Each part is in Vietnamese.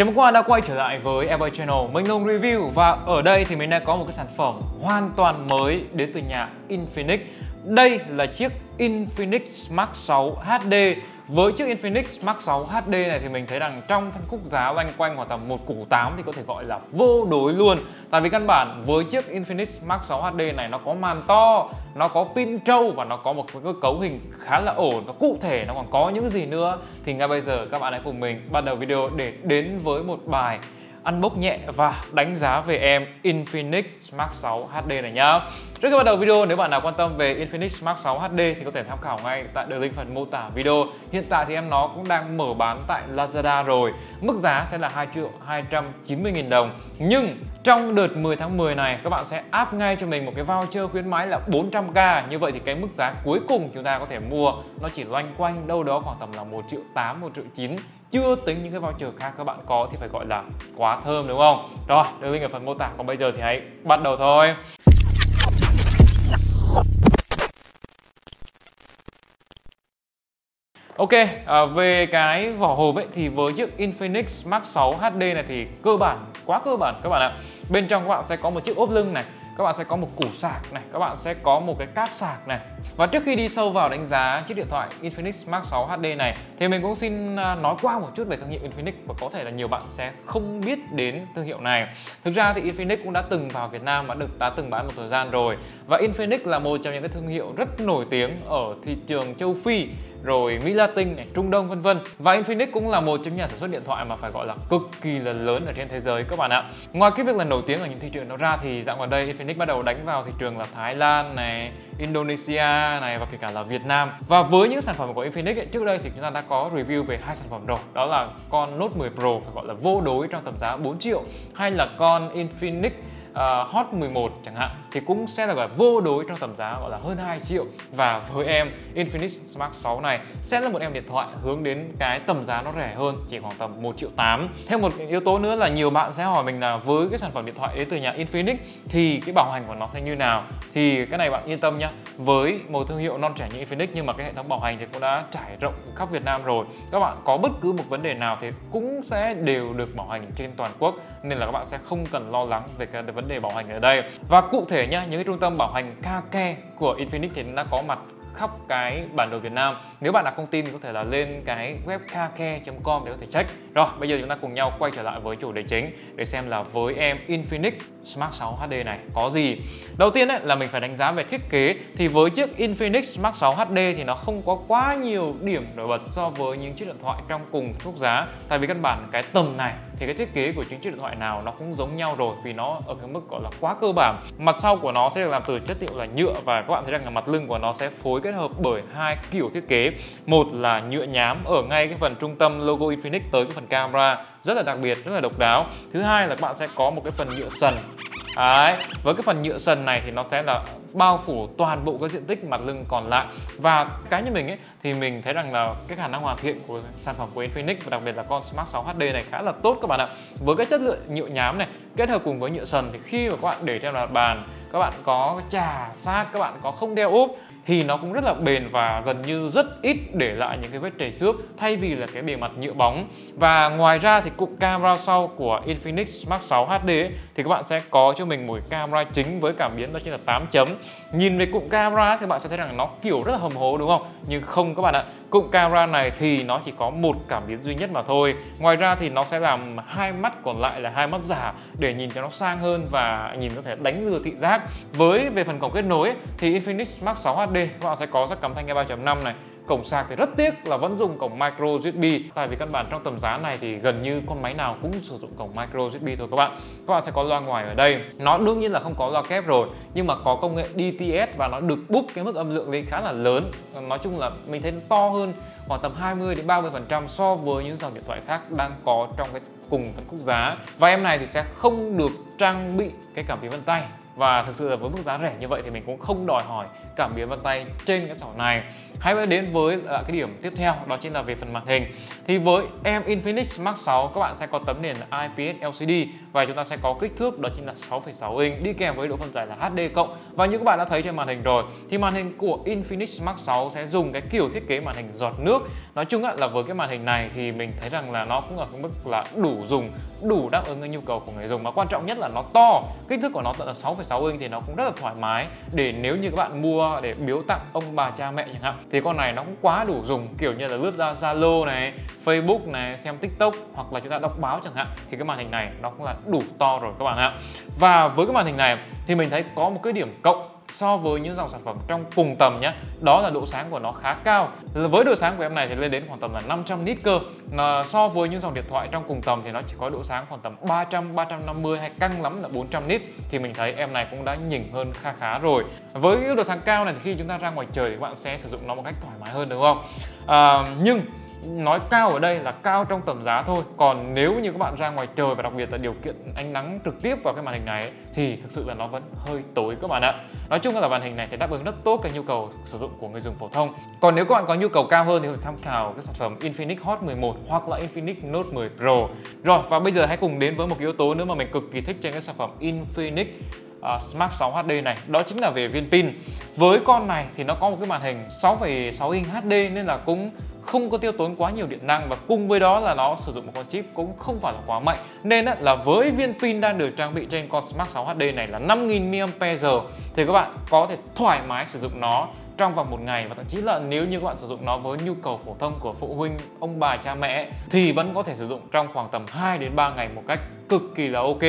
Chào mừng các bạn đã quay trở lại với Ever Channel, mình Long Review. Và ở đây thì mình đã có một cái sản phẩm hoàn toàn mới đến từ nhà Infinix. Đây là chiếc Infinix Mark 6 HD. Với chiếc Infinix Mark 6 HD này thì mình thấy rằng trong phân khúc giá loanh quanh khoảng tầm 1,8 tỷ thì có thể gọi là vô đối luôn. Tại vì căn bản với chiếc Infinix Mark 6 HD này nó có màn to, nó có pin trâu và nó có một cái cơ cấu hình khá là ổn. Và cụ thể nó còn có những gì nữa thì ngay bây giờ các bạn hãy cùng mình bắt đầu video để đến với một bài unbox nhẹ và đánh giá về em Infinix Mark 6 HD này nhá. Trước khi bắt đầu video, nếu bạn nào quan tâm về Infinix Mark 6 HD thì có thể tham khảo ngay tại đường link phần mô tả video. Hiện tại thì em nó cũng đang mở bán tại Lazada rồi. Mức giá sẽ là 2.290.000 đồng. Nhưng trong đợt 10 tháng 10 này các bạn sẽ áp ngay cho mình một cái voucher khuyến mãi là 400k. Như vậy thì cái mức giá cuối cùng chúng ta có thể mua nó chỉ loanh quanh đâu đó khoảng tầm là 1.8 triệu, 1.9 triệu. Chưa tính những cái voucher khác các bạn có thì phải gọi là quá thơm, đúng không? Rồi, đường link ở phần mô tả, còn bây giờ thì hãy bắt đầu thôi. Ok, về cái vỏ hộp ấy thì với chiếc Infinix Mark 6 HD này thì quá cơ bản các bạn ạ. Bên trong các bạn sẽ có một chiếc ốp lưng này, các bạn sẽ có một củ sạc này, các bạn sẽ có một cái cáp sạc này. Và trước khi đi sâu vào đánh giá chiếc điện thoại Infinix Mark 6 HD này thì mình cũng xin nói qua một chút về thương hiệu Infinix, và có thể là nhiều bạn sẽ không biết đến thương hiệu này. Thực ra thì Infinix cũng đã từng vào Việt Nam và đã từng bán một thời gian rồi. Và Infinix là một trong những cái thương hiệu rất nổi tiếng ở thị trường châu Phi, rồi Mỹ Latin này, Trung Đông vân vân. Và Infinix cũng là một trong nhà sản xuất điện thoại mà phải gọi là cực kỳ là lớn ở trên thế giới các bạn ạ. Ngoài cái việc là nổi tiếng ở những thị trường đó ra thì dạo gần đây Infinix bắt đầu đánh vào thị trường là Thái Lan này, Indonesia này và kể cả là Việt Nam. Và với những sản phẩm của Infinix ấy, trước đây thì chúng ta đã có review về hai sản phẩm rồi, đó là con Note 10 Pro phải gọi là vô đối trong tầm giá 4 triệu, hay là con Infinix Hot 11 chẳng hạn thì cũng sẽ là gọi là vô đối trong tầm giá gọi là hơn 2 triệu. Và với em Infinix Mark 6 này sẽ là một em điện thoại hướng đến cái tầm giá nó rẻ hơn, chỉ khoảng tầm 1,8 triệu. Thêm một yếu tố nữa là nhiều bạn sẽ hỏi mình là với cái sản phẩm điện thoại đến từ nhà Infinix thì cái bảo hành của nó sẽ như nào. Thì cái này bạn yên tâm nhá, với một thương hiệu non trẻ như Infinix nhưng mà cái hệ thống bảo hành thì cũng đã trải rộng khắp Việt Nam rồi. Các bạn có bất cứ một vấn đề nào thì cũng sẽ đều được bảo hành trên toàn quốc, nên là các bạn sẽ không cần lo lắng về cái vấn đề bảo hành ở đây. Và cụ thể nhá, những cái trung tâm bảo hành Care của Infinix thì nó đã có mặt khắp cái bản đồ Việt Nam. Nếu bạn là không tin thì có thể là lên cái web care.com để có thể check. Rồi, bây giờ chúng ta cùng nhau quay trở lại với chủ đề chính để xem là với em Infinix Mark 6 HD này có gì. Đầu tiên ấy, là mình phải đánh giá về thiết kế. Thì với chiếc Infinix Mark 6 HD thì nó không có quá nhiều điểm nổi bật so với những chiếc điện thoại trong cùng mức giá. Tại vì căn bản cái tầm này thì cái thiết kế của những chiếc điện thoại nào nó cũng giống nhau rồi, vì nó ở cái mức gọi là quá cơ bản. Mặt sau của nó sẽ được làm từ chất liệu là nhựa, và các bạn thấy rằng là mặt lưng của nó sẽ phối kết hợp bởi hai kiểu thiết kế. Một là nhựa nhám ở ngay cái phần trung tâm logo Infinix tới cái phần camera, rất là đặc biệt, rất là độc đáo. Thứ hai là các bạn sẽ có một cái phần nhựa sần. Đấy, với cái phần nhựa sần này thì nó sẽ là bao phủ toàn bộ các diện tích mặt lưng còn lại. Và cá nhân mình ấy, thì mình thấy rằng là cái khả năng hoàn thiện của sản phẩm của Infinix và đặc biệt là con Mark 6 HD này khá là tốt các bạn ạ. Với cái chất lượng nhựa nhám này kết hợp cùng với nhựa sần thì khi mà các bạn để trên mặt bàn, các bạn có trà sát, các bạn có không đeo ốp thì nó cũng rất là bền và gần như rất ít để lại những cái vết trầy xước, thay vì là cái bề mặt nhựa bóng. Và ngoài ra thì cụm camera sau của Infinix Mark 6 HD ấy, thì các bạn sẽ có cho mình một camera chính với cảm biến đó chính là 8 chấm. Nhìn về cụm camera thì bạn sẽ thấy rằng nó kiểu rất là hầm hố, đúng không? Nhưng không các bạn ạ, cụm camera này thì nó chỉ có một cảm biến duy nhất mà thôi. Ngoài ra thì nó sẽ làm hai mắt còn lại là hai mắt giả để nhìn cho nó sang hơn và nhìn có thể đánh lừa thị giác. Với về phần cổng kết nối ấy, thì Infinix Mark 6 HD các bạn sẽ có jack cắm thanh nghe 3.5 này. Cổng sạc thì rất tiếc là vẫn dùng cổng micro USB, tại vì căn bản trong tầm giá này thì gần như con máy nào cũng sử dụng cổng micro USB thôi các bạn. Các bạn sẽ có loa ngoài ở đây, nó đương nhiên là không có loa kép rồi, nhưng mà có công nghệ DTS và nó được búp cái mức âm lượng lên khá là lớn. Nói chung là mình thấy nó to hơn khoảng tầm 20 đến 30% so với những dòng điện thoại khác đang có trong cái cùng phân khúc giá. Và em này thì sẽ không được trang bị cái cảm biến vân tay. Và thực sự là với mức giá rẻ như vậy thì mình cũng không đòi hỏi cảm biến vân tay trên cái sỏ này. Hãy đến với cái điểm tiếp theo, đó chính là về phần màn hình. Thì với em Infinix Mark 6 các bạn sẽ có tấm nền IPS LCD và chúng ta sẽ có kích thước đó chính là 6,6 inch đi kèm với độ phân giải là HD+. Và như các bạn đã thấy trên màn hình rồi thì màn hình của Infinix Mark 6 sẽ dùng cái kiểu thiết kế màn hình giọt nước. Nói chung là với cái màn hình này thì mình thấy rằng là nó cũng ở cái mức là đủ dùng, đủ đáp ứng cái nhu cầu của người dùng, mà quan trọng nhất là nó to, kích thước của nó tận là 6,6 inch thì nó cũng rất là thoải mái để nếu như các bạn mua để biếu tặng ông bà cha mẹ chẳng hạn thì con này nó cũng quá đủ dùng, kiểu như là lướt ra Zalo này, Facebook này, xem TikTok hoặc là chúng ta đọc báo chẳng hạn thì cái màn hình này nó cũng là đủ to rồi các bạn ạ. Và với cái màn hình này thì mình thấy có một cái điểm cộng so với những dòng sản phẩm trong cùng tầm nhé, đó là độ sáng của nó khá cao. Với độ sáng của em này thì lên đến khoảng tầm là 500 nit cơ. So với những dòng điện thoại trong cùng tầm thì nó chỉ có độ sáng khoảng tầm 300, 350 hay căng lắm là 400 nit. Thì mình thấy em này cũng đã nhỉnh hơn khá khá rồi. Với cái độ sáng cao này thì khi chúng ta ra ngoài trời thì các bạn sẽ sử dụng nó một cách thoải mái hơn đúng không? Nhưng nói cao ở đây là cao trong tầm giá thôi, còn nếu như các bạn ra ngoài trời và đặc biệt là điều kiện ánh nắng trực tiếp vào cái màn hình này ấy, thì thực sự là nó vẫn hơi tối các bạn ạ. Nói chung là màn hình này thì đáp ứng rất tốt cái nhu cầu sử dụng của người dùng phổ thông. Còn nếu các bạn có nhu cầu cao hơn thì tham khảo cái sản phẩm Infinix Hot 11 hoặc là Infinix Note 10 Pro. Rồi, và bây giờ hãy cùng đến với một yếu tố nữa mà mình cực kỳ thích trên cái sản phẩm Infinix Mark 6 HD này, đó chính là về viên pin. Với con này thì nó có một cái màn hình 6,6 inch HD nên là cũng không có tiêu tốn quá nhiều điện năng, và cùng với đó là nó sử dụng một con chip cũng không phải là quá mạnh, nên là với viên pin đang được trang bị trên con Mark 6 HD này là 5000 mAh thì các bạn có thể thoải mái sử dụng nó trong vòng một ngày, và thậm chí là nếu như các bạn sử dụng nó với nhu cầu phổ thông của phụ huynh, ông bà, cha mẹ thì vẫn có thể sử dụng trong khoảng tầm 2 đến 3 ngày một cách cực kỳ là ok.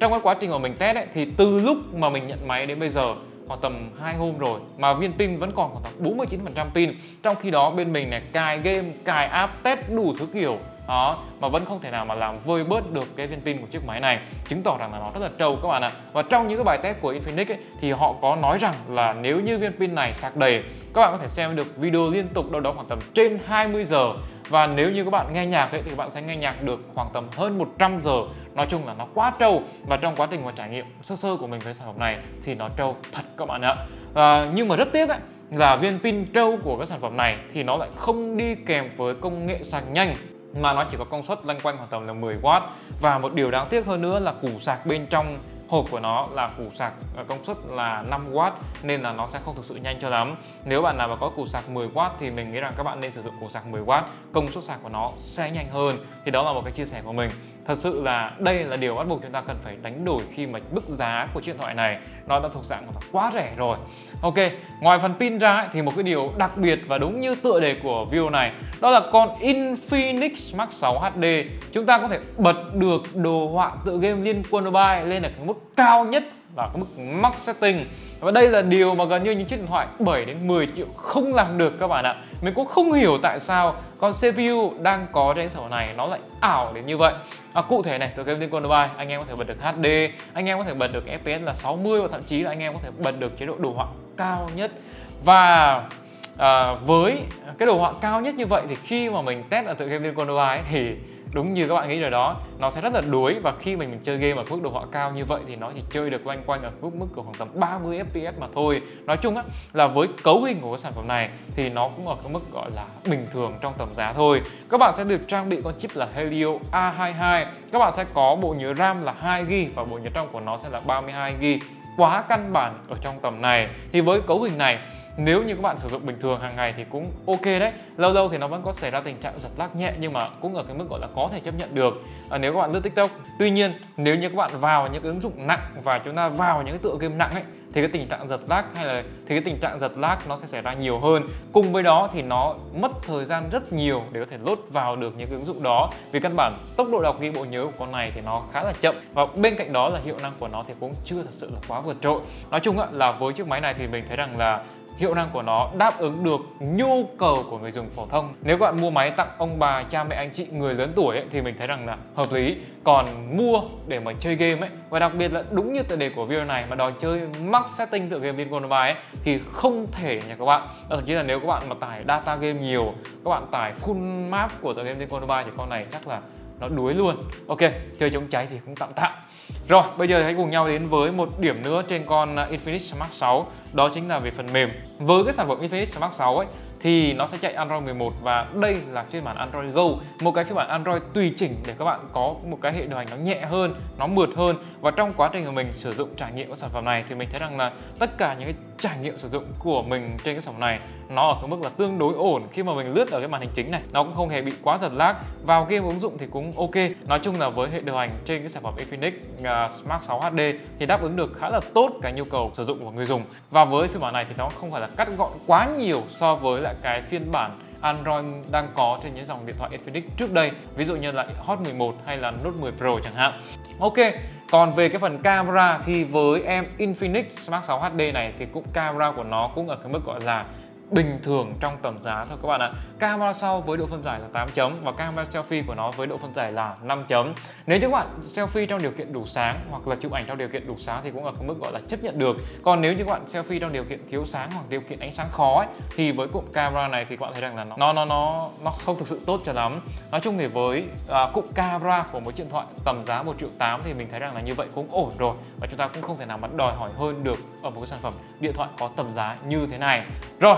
Trong cái quá trình mà mình test ấy, thì từ lúc mà mình nhận máy đến bây giờ khoảng tầm 2 hôm rồi mà viên pin vẫn còn khoảng tầm 49% pin, trong khi đó bên mình này cài game, cài app, test đủ thứ kiểu đó mà vẫn không thể nào mà làm vơi bớt được cái viên pin của chiếc máy này, chứng tỏ rằng là nó rất là trâu các bạn ạ. Và trong những cái bài test của Infinix ấy, thì họ có nói rằng là nếu như viên pin này sạc đầy các bạn có thể xem được video liên tục đâu đó khoảng tầm trên 20 giờ, và nếu như các bạn nghe nhạc ấy, thì các bạn sẽ nghe nhạc được khoảng tầm hơn 100 giờ. Nói chung là nó quá trâu, và trong quá trình mà trải nghiệm sơ sơ của mình với sản phẩm này thì nó trâu thật các bạn ạ. Nhưng mà rất tiếc ấy, là viên pin trâu của các sản phẩm này thì nó lại không đi kèm với công nghệ sạc nhanh, mà nó chỉ có công suất loanh quanh khoảng tầm là 10W. Và một điều đáng tiếc hơn nữa là củ sạc bên trong hộp của nó là củ sạc công suất là 5W, nên là nó sẽ không thực sự nhanh cho lắm. Nếu bạn nào mà có củ sạc 10W thì mình nghĩ rằng các bạn nên sử dụng củ sạc 10W, công suất sạc của nó sẽ nhanh hơn. Thì đó là một cái chia sẻ của mình. Thật sự là đây là điều bắt buộc chúng ta cần phải đánh đổi khi mà mức giá của chiếc điện thoại này nó đã thuộc dạng quá rẻ rồi. Ok, ngoài phần pin ra ấy, thì một cái điều đặc biệt và đúng như tựa đề của video này, đó là con Infinix Mark 6 HD chúng ta có thể bật được đồ họa tựa game Liên Quân Mobile lên ở cái mức cao nhất là cái mức max setting. Và đây là điều mà gần như những chiếc điện thoại 7 đến 10 triệu không làm được các bạn ạ. Mình cũng không hiểu tại sao con CPU đang có trên sản phẩm này nó lại ảo đến như vậy. Cụ thể này, từ game Liên Quân Mobile anh em có thể bật được HD, anh em có thể bật được FPS là 60 và thậm chí là anh em có thể bật được chế độ đồ họa cao nhất. Và với cái đồ họa cao nhất như vậy thì khi mà mình test ở tựa game Liên Quân Mobile thì đúng như các bạn nghĩ rồi đó, nó sẽ rất là đuối, và khi mình chơi game ở mức độ họa cao như vậy thì nó chỉ chơi được loanh quanh ở mức của khoảng tầm 30 FPS mà thôi. Nói chung á, là với cấu hình của cái sản phẩm này thì nó cũng ở cái mức gọi là bình thường trong tầm giá thôi. Các bạn sẽ được trang bị con chip là Helio A22, các bạn sẽ có bộ nhớ RAM là 2GB và bộ nhớ trong của nó sẽ là 32GB. Quá căn bản ở trong tầm này. Thì với cấu hình này, nếu như các bạn sử dụng bình thường hàng ngày thì cũng ok đấy. Lâu lâu thì nó vẫn có xảy ra tình trạng giật lag nhẹ, nhưng mà cũng ở cái mức gọi là có thể chấp nhận được nếu các bạn lướt TikTok. Tuy nhiên, nếu như các bạn vào những cái ứng dụng nặng và chúng ta vào những cái tựa game nặng ấy, thì cái tình trạng giật lag nó sẽ xảy ra nhiều hơn. Cùng với đó thì nó mất thời gian rất nhiều để có thể load vào được những cái ứng dụng đó, vì căn bản tốc độ đọc ghi bộ nhớ của con này thì nó khá là chậm, và bên cạnh đó là hiệu năng của nó thì cũng chưa thật sự là quá vượt trội. Nói chung là với chiếc máy này thì mình thấy rằng là hiệu năng của nó đáp ứng được nhu cầu của người dùng phổ thông. Nếu các bạn mua máy tặng ông bà, cha mẹ, anh chị, người lớn tuổi ấy, thì mình thấy rằng là hợp lý. Còn mua để mà chơi game ấy, và đặc biệt là đúng như tựa đề của video này, mà đòi chơi max setting tựa game Liên Quân Mobile ấy, thì không thể nha các bạn. Thậm chí là nếu các bạn mà tải data game nhiều, các bạn tải full map của tựa game Liên Quân Mobile thì con này chắc là nó đuối luôn. Ok, chơi chống cháy thì cũng tạm tạm. Rồi, bây giờ hãy cùng nhau đến với một điểm nữa trên con Infinix Smart 6, đó chính là về phần mềm. Với cái sản phẩm Infinix Smart 6 ấy thì nó sẽ chạy Android 11 và đây là phiên bản Android Go, một cái phiên bản Android tùy chỉnh để các bạn có một cái hệ điều hành nó nhẹ hơn, nó mượt hơn. Và trong quá trình của mình sử dụng trải nghiệm của sản phẩm này thì mình thấy rằng là tất cả những cái trải nghiệm sử dụng của mình trên cái sản phẩm này nó ở cái mức là tương đối ổn. Khi mà mình lướt ở cái màn hình chính này, nó cũng không hề bị quá giật lag, vào game ứng dụng thì cũng ok. Nói chung là với hệ điều hành trên cái sản phẩm Infinix Smart 6 HD thì đáp ứng được khá là tốt cái nhu cầu sử dụng của người dùng. Và với phiên bản này thì nó không phải là cắt gọn quá nhiều so với lại cái phiên bản Android đang có trên những dòng điện thoại Infinix trước đây, ví dụ như là Hot 11 hay là Note 10 Pro chẳng hạn. Ok, còn về cái phần camera thì với em Infinix Smart 6 HD này thì cũng camera của nó cũng ở cái mức gọi là bình thường trong tầm giá thôi các bạn ạ. Camera sau với độ phân giải là 8 chấm và camera selfie của nó với độ phân giải là 5 chấm. Nếu như các bạn selfie trong điều kiện đủ sáng hoặc là chụp ảnh trong điều kiện đủ sáng thì cũng ở cái mức gọi là chấp nhận được. Còn nếu như các bạn selfie trong điều kiện thiếu sáng hoặc điều kiện ánh sáng khó ấy, thì với cụm camera này thì các bạn thấy rằng là nó không thực sự tốt cho lắm. Nói chung thì với cụm camera của một điện thoại tầm giá 1.8 triệu thì mình thấy rằng là như vậy cũng ổn rồi, và chúng ta cũng không thể nào mà đòi hỏi hơn được ở một cái sản phẩm điện thoại có tầm giá như thế này. Rồi,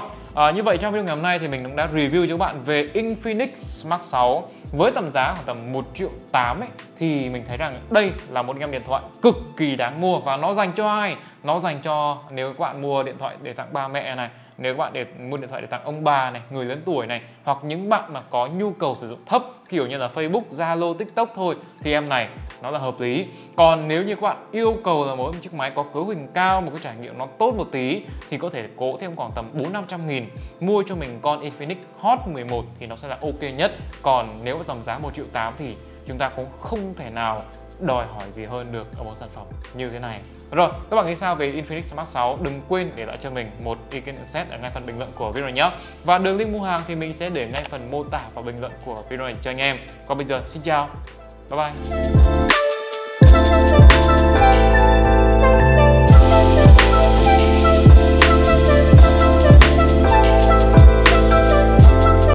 như vậy trong video ngày hôm nay thì mình cũng đã review cho các bạn về Infinix Smart 6 với tầm giá khoảng tầm 1.8 triệu ấy, thì mình thấy rằng đây là một em điện thoại cực kỳ đáng mua. Và nó dành cho ai? Nó dành cho nếu các bạn mua điện thoại để tặng ba mẹ này, nếu các bạn mua điện thoại để tặng ông bà này, người lớn tuổi này, hoặc những bạn mà có nhu cầu sử dụng thấp kiểu như là Facebook, Zalo, TikTok thôi thì em này nó là hợp lý. Còn nếu như các bạn yêu cầu là một chiếc máy có cấu hình cao, một cái trải nghiệm nó tốt một tí thì có thể cố thêm khoảng tầm 400-500 nghìn mua cho mình con Infinix Hot 11 thì nó sẽ là ok nhất. Còn nếu tầm giá 1.8 triệu thì chúng ta cũng không thể nào đòi hỏi gì hơn được ở một sản phẩm như thế này. Rồi, các bạn nghĩ sao về Infinix Smart 6? Đừng quên để lại cho mình một ý kiến nhận xét ở ngay phần bình luận của video nhé. Và đường link mua hàng thì mình sẽ để ngay phần mô tả và bình luận của video này cho anh em. Còn bây giờ, xin chào, bye bye.